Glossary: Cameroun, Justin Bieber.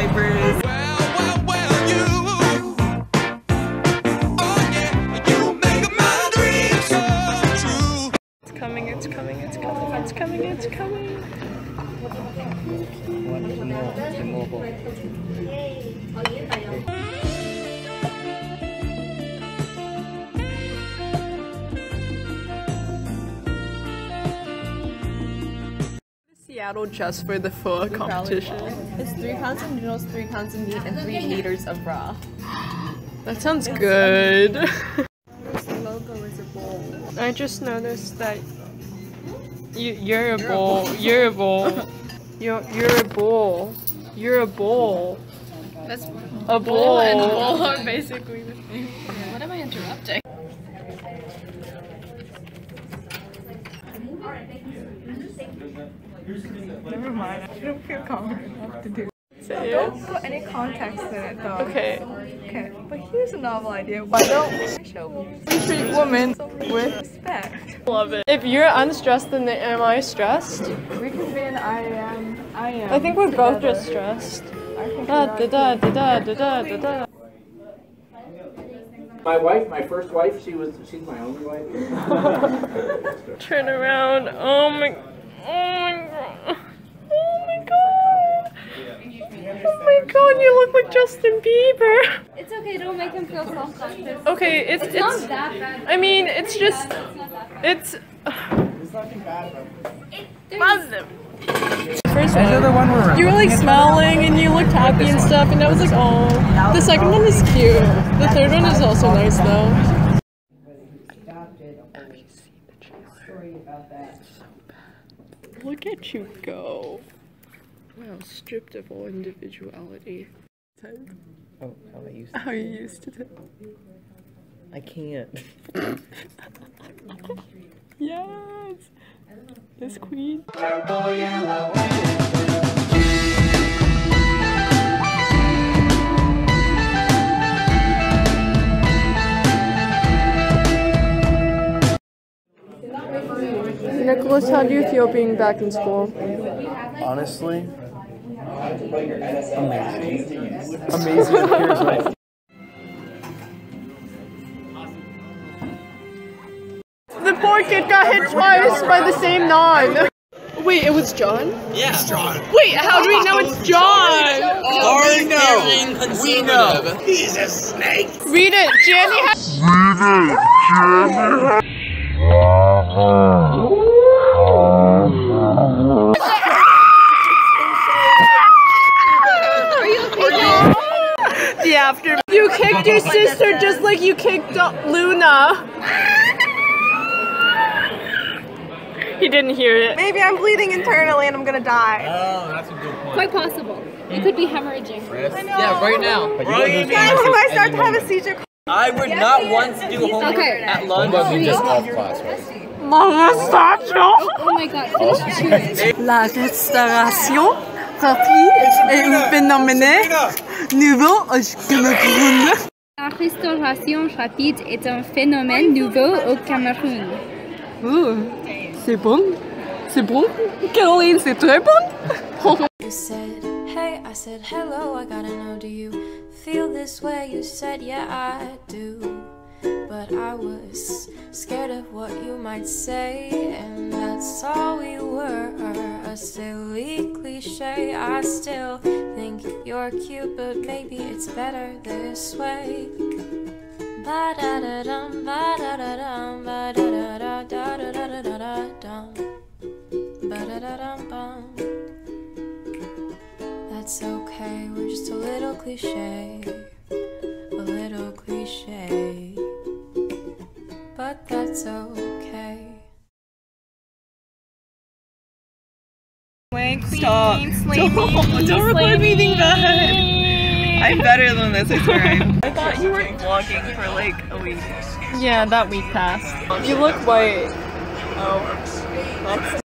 subscribers. It's coming. Seattle just for the full competition. It's 3 pounds of noodles, 3 pounds of meat, and 3 liters of raw. That sounds good. This logo is a bowl. I just noticed that. You're a bowl. That's a bowl and a bowl are basically the same. What am I interrupting? Never mind. I don't feel confident enough to do. Don't put any context in it though. Okay. Okay. But here's a novel idea. Why don't we treat women with respect? Love it. If you're unstressed, then am I stressed? We can be an I am. I think we're both just stressed. My first wife, she's my only wife. Turn around. Oh my god, you look like Justin Bieber! It's okay, don't make him feel self-conscious. Okay, it's not that bad. I mean, it's nothing bad. First one, you were like smiling and you looked happy and stuff, and I was like, oh. The second one is cute. The third one is also nice though. Have you seen the trailer? It's so bad. Look at you go. Wow, stripped of all individuality. Oh, how are you used to it? I can't. Yes! This queen. Nicholas, how do you feel being back in school? Honestly? Amazing. The poor kid got hit twice by the same non. Wait, it was John? Yeah. It's John. Wait, how do we know it's John? We know. He's a snake. Read it, Janny has. You kicked your sister just like you kicked Luna. He didn't hear it. Maybe I'm bleeding internally and I'm gonna die. Oh, that's a good point. Quite possible. You could be hemorrhaging. I know. Yeah, right now. Right now. Guys, if I start to have a seizure. I would not once do homework at lunch. You just off class, right? Mama, stop! Oh my god. La restauration rapide et phénoménale. Nouveau, La restauration rapide est un phénomène nouveau au Cameroun. Oh, c'est bon. C'est bon. Caroline, c'est très bon. You said, hey, I said, hello, I gotta know, do you feel this way? You said, yeah, I do. But I was scared of what you might say, and that's all we were, a silly cliche. I still think you're cute, but maybe it's better this way. Ba-da-da-dum, ba-da-da-dum, ba-da-da-da-da-da-da-da-da-dum, ba-da-da-dum-bum. That's okay, we're just a little cliche, a little cliche. But that's okay. Like, stop. Don't record me being bad. I'm better than this, I swear. I thought you were vlogging for like a week. Yeah, that week passed. You look white. Oh. That's